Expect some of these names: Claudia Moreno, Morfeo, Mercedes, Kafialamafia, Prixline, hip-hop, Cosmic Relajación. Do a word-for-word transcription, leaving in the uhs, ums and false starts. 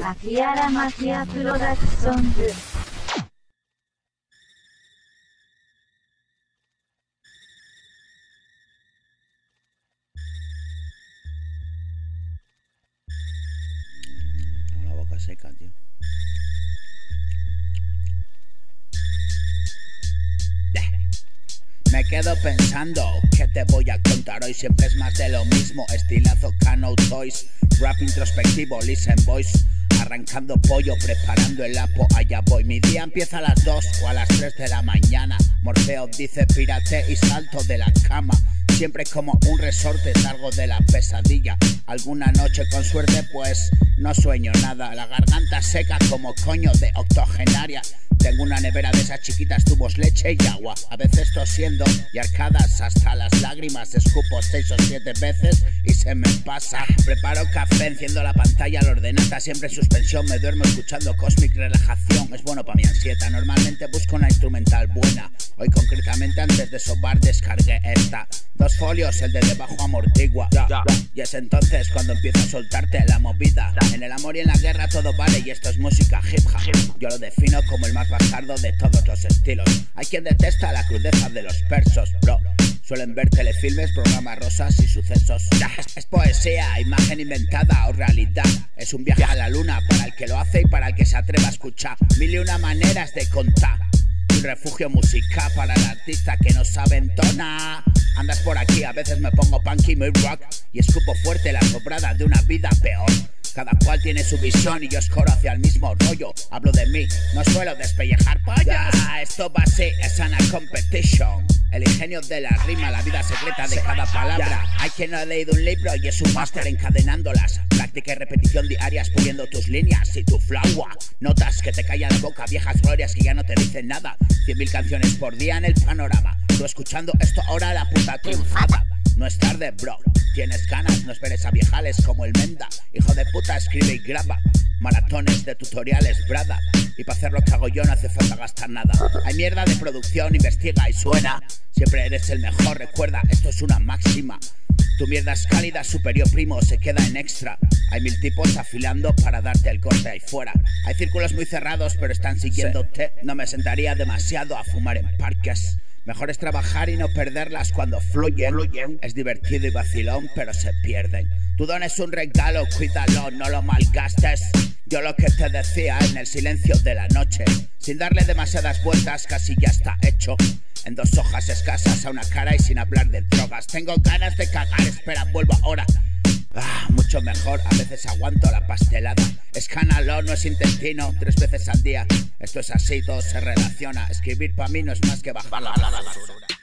KafialamafiaProd. Tengo la boca seca, tío. Me quedo pensando, ¿qué te voy a contar hoy? Siempre es más de lo mismo, estilazo Cano Toys, rap introspectivo, listen voice, arrancando pollo, preparando el apo, allá voy. Mi día empieza a las dos o a las tres de la mañana, Morfeo dice pírate y salto de la cama. Siempre como un resorte salgo de la pesadilla. Alguna noche con suerte pues no sueño nada. La garganta seca como coño de octogenaria. Tengo una nevera de esas chiquitas, tubos, leche y agua. A veces tosiendo y arcadas hasta las lágrimas. Escupo seis o siete veces y se me pasa. Preparo café, enciendo la pantalla, la ordenata siempre en suspensión. Me duermo escuchando Cosmic Relajación. Es bueno para mi ansiedad. Normalmente busco una instrumental buena. Hoy concretamente antes de sobar descargué esta. Dos folios, el de debajo amortigua. Y es entonces cuando empiezo a soltarte la movida. En el amor y en la guerra todo vale y esto es música hip hop. Yo lo defino como el más bastardo de todos los estilos. Hay quien detesta la crudeza de los versos, bro. Suelen ver telefilmes, programas rosas y sucesos. Es poesía, imagen inventada o realidad. Es un viaje a la luna para el que lo hace y para el que se atreva a escuchar. Mil y una maneras de contar. Un refugio musical para el artista que no sabe entonar. Andas por aquí, a veces me pongo punky muy rock y escupo fuerte la sobrada de una vida peor. Cada cual tiene su visión y yo escoro hacia el mismo rollo. Hablo de mí, no suelo despellejar pollas. Esto va así, es una competition. El ingenio de la rima, la vida secreta de cada palabra. Hay quien no ha leído un libro y es un máster encadenándolas. Práctica y repetición diarias puliendo tus líneas y tu flow. Notas que te callan la boca, viejas glorias que ya no te dicen nada. Cien mil canciones por día en el panorama. Tú escuchando esto ahora la puta triunfada. No es tarde, bro. Tienes ganas, no esperes a viejales como el Menda. Hijo de puta, escribe y graba. Maratones de tutoriales, brada. Y para hacer lo que hago yo no hace falta gastar nada. Hay mierda de producción, investiga y suena. Siempre eres el mejor, recuerda, esto es una máxima. Tu mierda es cálida, superior primo, se queda en extra. Hay mil tipos afilando para darte el corte ahí fuera. Hay círculos muy cerrados, pero están siguiéndote. No me sentaría demasiado a fumar en parques. Mejor es trabajar y no perderlas cuando fluyen. Es divertido y vacilón, pero se pierden. Tu don es un regalo, cuídalo, no lo malgastes. Yo lo que te decía en el silencio de la noche. Sin darle demasiadas vueltas, casi ya está hecho. En dos hojas escasas a una cara y sin hablar de drogas. Tengo ganas de cagar, espera, vuelvo ahora. Ah, mucho mejor, a veces aguanto la pastelada. Escánalo, no es intestino, tres veces al día. Esto es así, todo se relaciona. Escribir para mí no es más que bajar la basura.